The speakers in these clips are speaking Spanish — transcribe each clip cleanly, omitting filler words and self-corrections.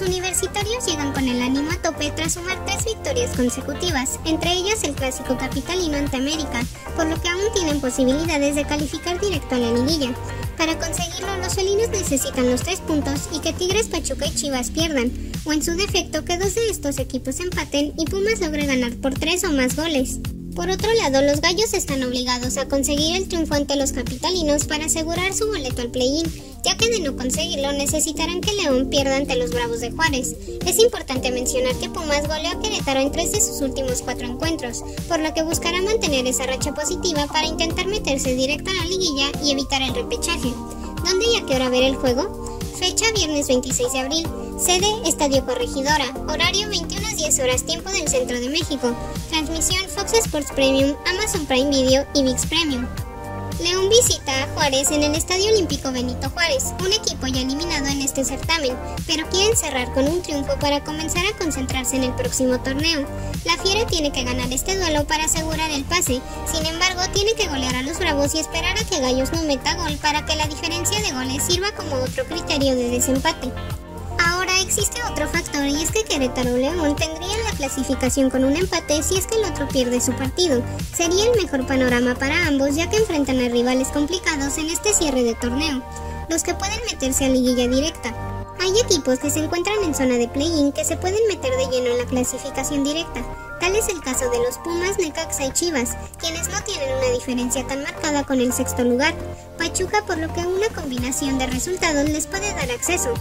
Los universitarios llegan con el ánimo a tope tras sumar 3 victorias consecutivas, entre ellas el clásico capitalino ante América, por lo que aún tienen posibilidades de calificar directo a la liguilla. Para conseguirlo, los felinos necesitan los 3 puntos y que Tigres, Pachuca y Chivas pierdan, o en su defecto que 2 de estos equipos empaten y Pumas logre ganar por 3 o más goles. Por otro lado, los gallos están obligados a conseguir el triunfo ante los capitalinos para asegurar su boleto al play-in, ya que de no conseguirlo necesitarán que León pierda ante los Bravos de Juárez. Es importante mencionar que Pumas goleó a Querétaro en 3 de sus últimos 4 encuentros, por lo que buscará mantener esa racha positiva para intentar meterse directo a la liguilla y evitar el repechaje. ¿Dónde y a qué hora ver el juego? Fecha viernes 26 de abril. Sede Estadio Corregidora, horario 21:10 tiempo del centro de México, transmisión Fox Sports Premium, Amazon Prime Video y ViX Premium. León visita a Juárez en el Estadio Olímpico Benito Juárez, un equipo ya eliminado en este certamen, pero quieren cerrar con un triunfo para comenzar a concentrarse en el próximo torneo. La Fiera tiene que ganar este duelo para asegurar el pase, sin embargo tiene que golear a los Bravos y esperar a que Gallos no meta gol para que la diferencia de goles sirva como otro criterio de desempate. Ahora existe otro factor, y es que Querétaro León tendría la clasificación con un empate si es que el otro pierde su partido. Sería el mejor panorama para ambos, ya que enfrentan a rivales complicados en este cierre de torneo, los que pueden meterse a liguilla directa. Hay equipos que se encuentran en zona de play-in que se pueden meter de lleno en la clasificación directa. Tal es el caso de los Pumas, Necaxa y Chivas, quienes no tienen una diferencia tan marcada con el sexto lugar. Pachuca, por lo que una combinación de resultados les puede dar acceso.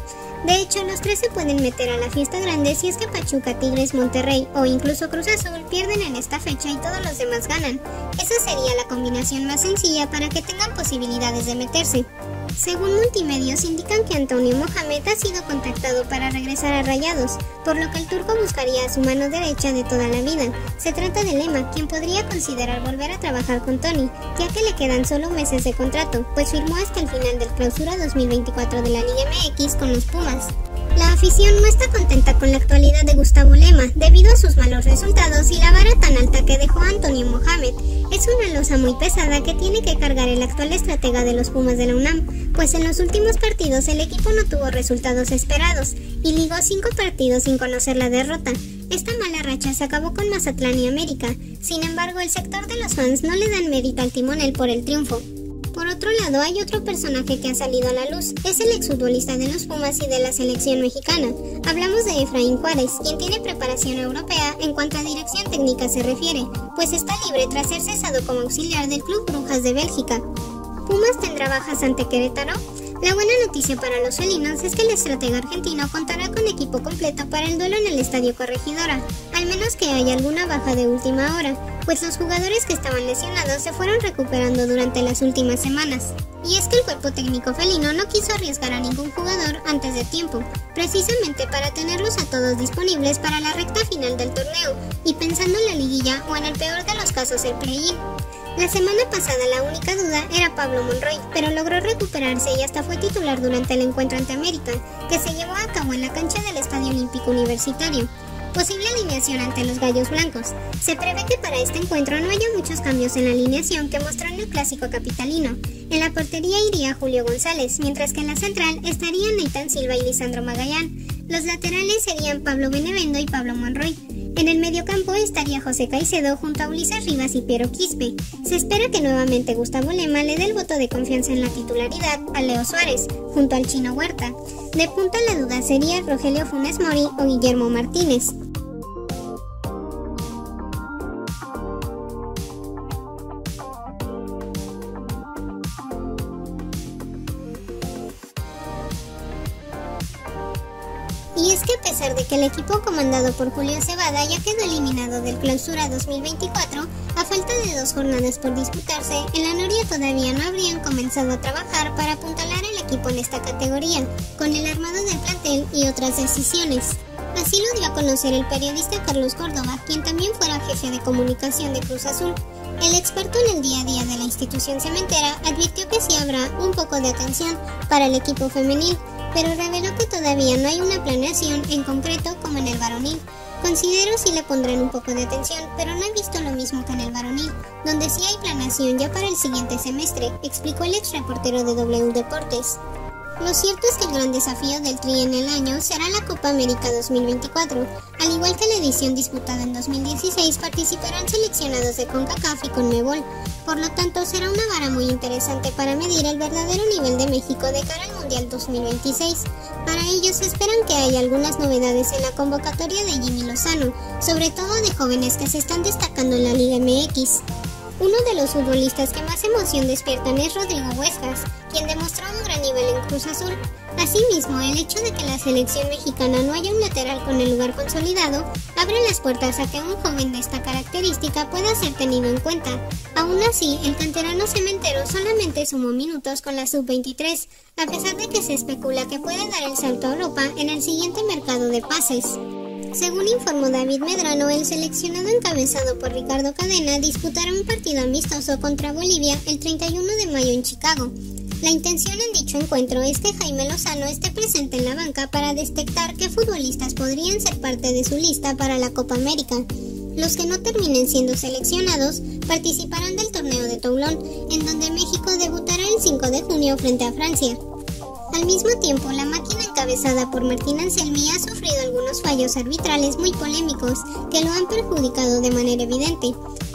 De hecho, los 3 se pueden meter a la fiesta grande si es que Pachuca, Tigres, Monterrey o incluso Cruz Azul pierden en esta fecha y todos los demás ganan. Esa sería la combinación más sencilla para que tengan posibilidades de meterse. Según multimedios, indican que Antonio Mohamed ha sido contactado para regresar a Rayados, por lo que el turco buscaría a su mano derecha de toda la vida. Se trata de Lema, quien podría considerar volver a trabajar con Tony, ya que le quedan solo meses de contrato, pues firmó hasta el final del clausura 2024 de la Liga MX con los Pumas. La afición no está contenta con la actualidad de Gustavo Lema, debido a sus malos resultados y la vara tan alta que dejó Antonio Mohamed. Es una losa muy pesada que tiene que cargar el actual estratega de los Pumas de la UNAM, pues en los últimos partidos el equipo no tuvo resultados esperados y ligó 5 partidos sin conocer la derrota. Esta mala racha se acabó con Mazatlán y América. Sin embargo, el sector de los fans no le dan mérito al timonel por el triunfo. Por otro lado, hay otro personaje que ha salido a la luz, es el exfutbolista de los Pumas y de la selección mexicana. Hablamos de Efraín Juárez, quien tiene preparación europea en cuanto a dirección técnica se refiere, pues está libre tras ser cesado como auxiliar del Club Brujas de Bélgica. ¿Pumas tendrá bajas ante Querétaro? La buena noticia para los felinos es que el estratega argentino contará con equipo completo para el duelo en el Estadio Corregidora, al menos que haya alguna baja de última hora, pues los jugadores que estaban lesionados se fueron recuperando durante las últimas semanas. Y es que el cuerpo técnico felino no quiso arriesgar a ningún jugador antes de tiempo, precisamente para tenerlos a todos disponibles para la recta final del torneo y pensando en la liguilla o en el peor de los casos el play-in. La semana pasada la única duda era Pablo Monroy, pero logró recuperarse y hasta fue titular durante el encuentro ante América, que se llevó a cabo en la cancha del Estadio Olímpico Universitario. Posible alineación ante los Gallos Blancos. Se prevé que para este encuentro no haya muchos cambios en la alineación que mostró en el clásico capitalino. En la portería iría Julio González, mientras que en la central estarían Neitan Silva y Lisandro Magallán. Los laterales serían Pablo Benevendo y Pablo Monroy. En el mediocampo estaría José Caicedo junto a Ulises Rivas y Piero Quispe. Se espera que nuevamente Gustavo Lema le dé el voto de confianza en la titularidad a Leo Suárez, junto al Chino Huerta. De punta la duda sería Rogelio Funes Mori o Guillermo Martínez. Y es que a pesar de que el equipo comandado por Julio Cebada ya quedó eliminado del clausura 2024, a falta de 2 jornadas por disputarse, en la Noria todavía no habrían comenzado a trabajar para apuntalar el equipo en esta categoría, con el armado del plantel y otras decisiones. Así lo dio a conocer el periodista Carlos Córdoba, quien también fuera jefe de comunicación de Cruz Azul. El experto en el día a día de la institución cementera advirtió que sí habrá un poco de atención para el equipo femenil, pero reveló que todavía no hay una planeación en concreto como en el varonil. Considero si le pondrán un poco de atención, pero no he visto lo mismo que en el varonil, donde sí hay planeación ya para el siguiente semestre, explicó el ex reportero de W Deportes. Lo cierto es que el gran desafío del Tri en el año será la Copa América 2024. Al igual que la edición disputada en 2016, participarán seleccionados de CONCACAF y CONMEBOL, por lo tanto será una vara muy interesante para medir el verdadero nivel de México de cara al Mundial 2026. Para ello se esperan que haya algunas novedades en la convocatoria de Jimmy Lozano, sobre todo de jóvenes que se están destacando en la Liga MX. Uno de los futbolistas que más emoción despiertan es Rodrigo Huescas, quien demostró un gran nivel en Cruz Azul. Asimismo, el hecho de que la selección mexicana no haya un lateral con el lugar consolidado abre las puertas a que un joven de esta característica pueda ser tenido en cuenta. Aún así, el canterano cementero solamente sumó minutos con la Sub-23, a pesar de que se especula que puede dar el salto a Europa en el siguiente mercado de pases. Según informó David Medrano, el seleccionado encabezado por Ricardo Cadena disputará un partido amistoso contra Bolivia el 31 de mayo en Chicago. La intención en dicho encuentro es que Jaime Lozano esté presente en la banca para detectar qué futbolistas podrían ser parte de su lista para la Copa América. Los que no terminen siendo seleccionados participarán del torneo de Toulon, en donde México debutará el 5 de junio frente a Francia. Al mismo tiempo, la máquina encabezada por Martín Anselmi ha sufrido algunos fallos arbitrales muy polémicos que lo han perjudicado de manera evidente.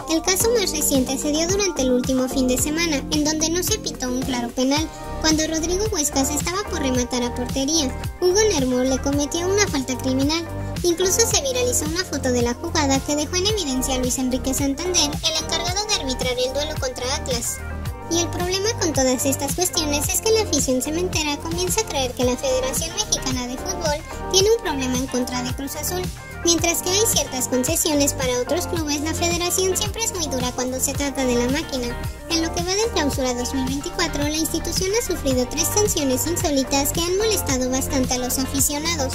El caso más reciente se dio durante el último fin de semana, en donde no se pitó un claro penal, cuando Rodrigo Huescas estaba por rematar a portería. Hugo Nervo le cometió una falta criminal. Incluso se viralizó una foto de la jugada que dejó en evidencia a Luis Enrique Santander, el encargado de arbitrar el duelo contra Atlas. Y el problema con todas estas cuestiones es que la afición cementera comienza a creer que la Federación Mexicana de Fútbol tiene un problema en contra de Cruz Azul. Mientras que hay ciertas concesiones para otros clubes, la Federación siempre es muy dura cuando se trata de la máquina. En lo que va de clausura 2024, la institución ha sufrido 3 sanciones insólitas que han molestado bastante a los aficionados.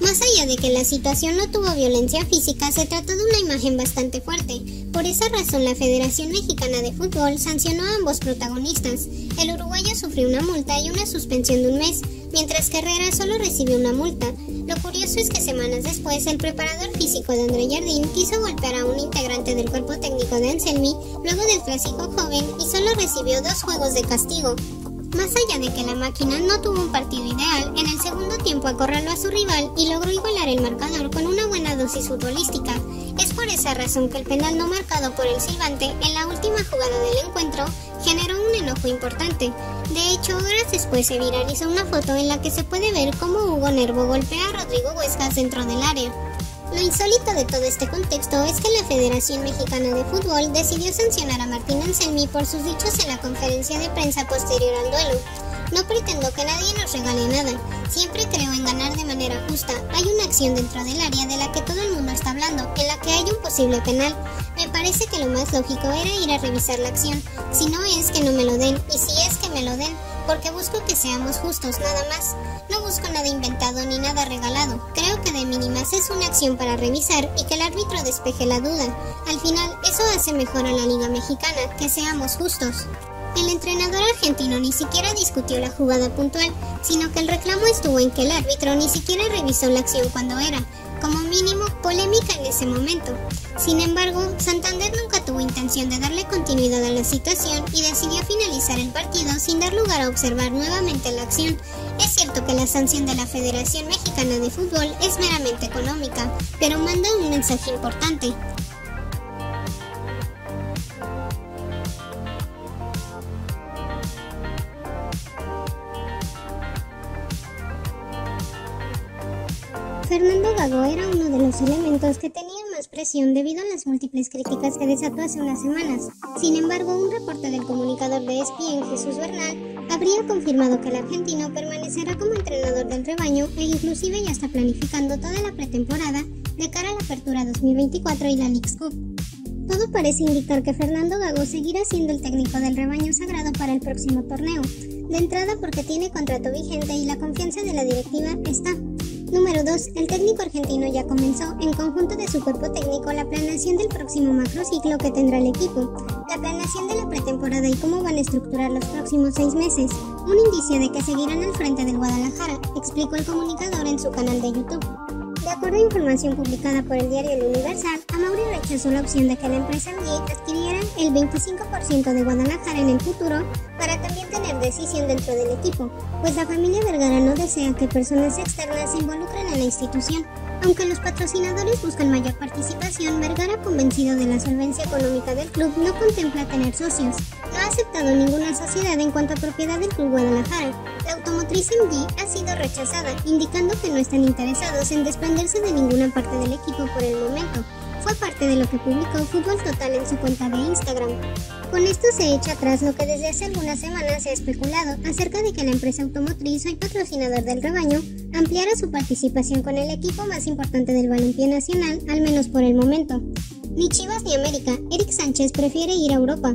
Más allá de que la situación no tuvo violencia física, se trató de una imagen bastante fuerte. Por esa razón, la Federación Mexicana de Fútbol sancionó a ambos protagonistas. El uruguayo sufrió una multa y una suspensión de un mes, mientras que Herrera solo recibió una multa. Lo curioso es que semanas después, el preparador físico de André Jardín quiso golpear a un integrante del cuerpo técnico de Anselmi luego del clásico joven y solo recibió 2 juegos de castigo. Más allá de que la máquina no tuvo un partido ideal, en el segundo tiempo acorraló a su rival y logró igualar el marcador con una buena dosis futbolística. Es por esa razón que el penal no marcado por el silbante en la última jugada del encuentro generó un enojo importante. De hecho, horas después se viralizó una foto en la que se puede ver cómo Hugo Nervo golpea a Rodrigo Huescas dentro del área. Lo insólito de todo este contexto es que la Federación Mexicana de Fútbol decidió sancionar a Martín Anselmi por sus dichos en la conferencia de prensa posterior al duelo. No pretendo que nadie nos regale nada, siempre creo en ganar de manera justa. Hay una acción dentro del área de la que todo el mundo está hablando, en la que hay un posible penal. Me parece que lo más lógico era ir a revisar la acción, si no es que no me lo den, y si es que me lo den, porque busco que seamos justos, nada más. No busco nada inventado ni nada regalado. Creo que de mínimas es una acción para revisar y que el árbitro despeje la duda. Al final, eso hace mejor a la Liga Mexicana, que seamos justos. El entrenador argentino ni siquiera discutió la jugada puntual, sino que el reclamo estuvo en que el árbitro ni siquiera revisó la acción cuando era, como mínimo, polémica en ese momento. Sin embargo, Santander nunca tuvo intención de darle continuidad a la situación y decidió finalizar el partido sin dar lugar a observar nuevamente la acción. Es cierto que la sanción de la Federación Mexicana de Fútbol es meramente económica, pero manda un mensaje importante. Fernando Gago era uno de los elementos que tenía más presión debido a las múltiples críticas que desató hace unas semanas. Sin embargo, un reporte del comunicador de ESPN, Jesús Bernal, habría confirmado que el argentino permanecerá como entrenador del rebaño e inclusive ya está planificando toda la pretemporada de cara a la Apertura 2024 y la Leagues Cup. Todo parece indicar que Fernando Gago seguirá siendo el técnico del rebaño sagrado para el próximo torneo, de entrada porque tiene contrato vigente y la confianza de la directiva está. Número 2. El técnico argentino ya comenzó, en conjunto de su cuerpo técnico, la planeación del próximo macrociclo que tendrá el equipo, la planeación de la pretemporada y cómo van a estructurar los próximos 6 meses, un indicio de que seguirán al frente del Guadalajara, explicó el comunicador en su canal de YouTube. De acuerdo a información publicada por el diario El Universal, Amaury rechazó la opción de que la empresa League adquiriera el 25% de Guadalajara en el futuro para también tener decisión dentro del equipo, pues la familia Vergara no desea que personas externas se involucren en la institución. Aunque los patrocinadores buscan mayor participación, Vergara, convencido de la solvencia económica del club, no contempla tener socios. No ha aceptado ninguna sociedad en cuanto a propiedad del Club Guadalajara. La automotriz MG ha sido rechazada, indicando que no están interesados en desprenderse de ninguna parte del equipo por el momento. Fue parte de lo que publicó Fútbol Total en su cuenta de Instagram. Con esto se echa atrás lo que desde hace algunas semanas se ha especulado acerca de que la empresa automotriz, hoy patrocinador del rebaño, ampliara su participación con el equipo más importante del balompié nacional, al menos por el momento. Ni Chivas ni América, Eric Sánchez prefiere ir a Europa.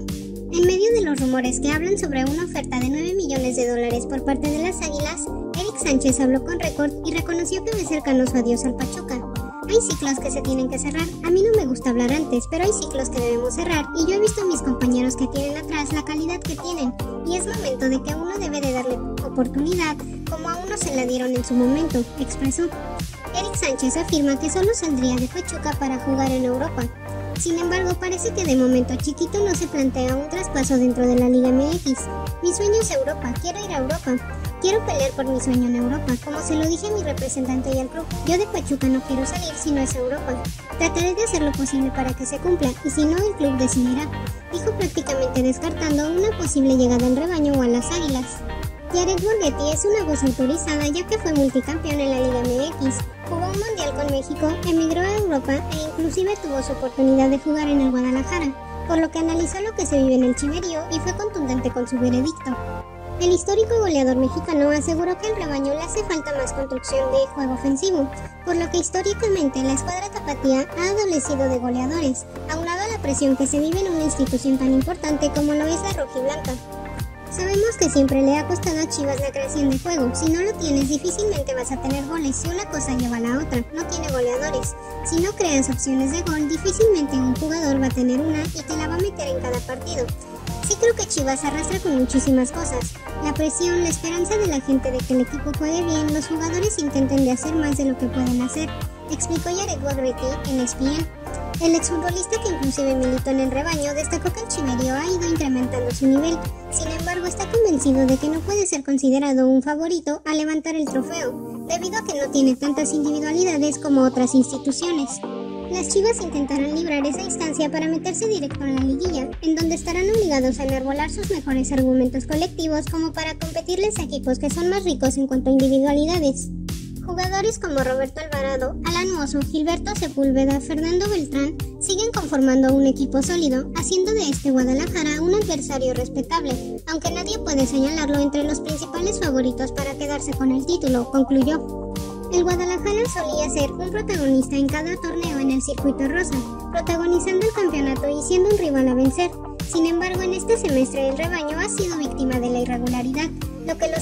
En medio de los rumores que hablan sobre una oferta de $9 millones por parte de las Águilas, Eric Sánchez habló con Record y reconoció que ve cercano su adiós al Pachuca. Hay ciclos que se tienen que cerrar, a mí no me gusta hablar antes, pero hay ciclos que debemos cerrar y yo he visto a mis compañeros que tienen atrás la calidad que tienen y es momento de que uno debe de darle oportunidad como a uno se la dieron en su momento, expresó. Eric Sánchez afirma que solo saldría de Pachuca para jugar en Europa. Sin embargo, parece que de momento Chiquito no se plantea un traspaso dentro de la Liga MX. Mi sueño es Europa, quiero ir a Europa. Quiero pelear por mi sueño en Europa, como se lo dije a mi representante y al club. Yo de Pachuca no quiero salir si no es Europa. Trataré de hacer lo posible para que se cumpla y si no el club decidirá, dijo, prácticamente descartando una posible llegada al rebaño o a las Águilas. Jared Borgetti es una voz autorizada ya que fue multicampeón en la Liga MX, jugó un mundial con México, emigró a Europa e inclusive tuvo su oportunidad de jugar en el Guadalajara, por lo que analizó lo que se vive en el chiverío y fue contundente con su veredicto. El histórico goleador mexicano aseguró que al rebaño le hace falta más construcción de juego ofensivo, por lo que históricamente la escuadra tapatía ha adolecido de goleadores, aunado a la presión que se vive en una institución tan importante como lo es la rojiblanca. Sabemos que siempre le ha costado a Chivas la creación de juego, si no lo tienes difícilmente vas a tener goles, si una cosa lleva a la otra, no tiene goleadores. Si no creas opciones de gol, difícilmente un jugador va a tener una y te la va a meter en cada partido. Sí creo que Chivas arrastra con muchísimas cosas, la presión, la esperanza de la gente de que el equipo juegue bien, los jugadores intenten de hacer más de lo que pueden hacer, explicó Jared Borgetti en ESPN. El exfutbolista, que inclusive militó en el rebaño, destacó que el chiverío ha ido incrementando su nivel, sin embargo está convencido de que no puede ser considerado un favorito a levantar el trofeo, debido a que no tiene tantas individualidades como otras instituciones. Las Chivas intentarán librar esa instancia para meterse directo en la liguilla, en donde estarán obligados a enarbolar sus mejores argumentos colectivos como para competirles a equipos que son más ricos en cuanto a individualidades. Jugadores como Roberto Alvarado, Alan Mozo, Gilberto Sepúlveda, Fernando Beltrán siguen conformando un equipo sólido, haciendo de este Guadalajara un adversario respetable, aunque nadie puede señalarlo entre los principales favoritos para quedarse con el título, concluyó. El Guadalajara solía ser un protagonista en cada torneo en el circuito rosa, protagonizando el campeonato y siendo un rival a vencer. Sin embargo, en este semestre el rebaño ha sido víctima de la irregularidad, lo que los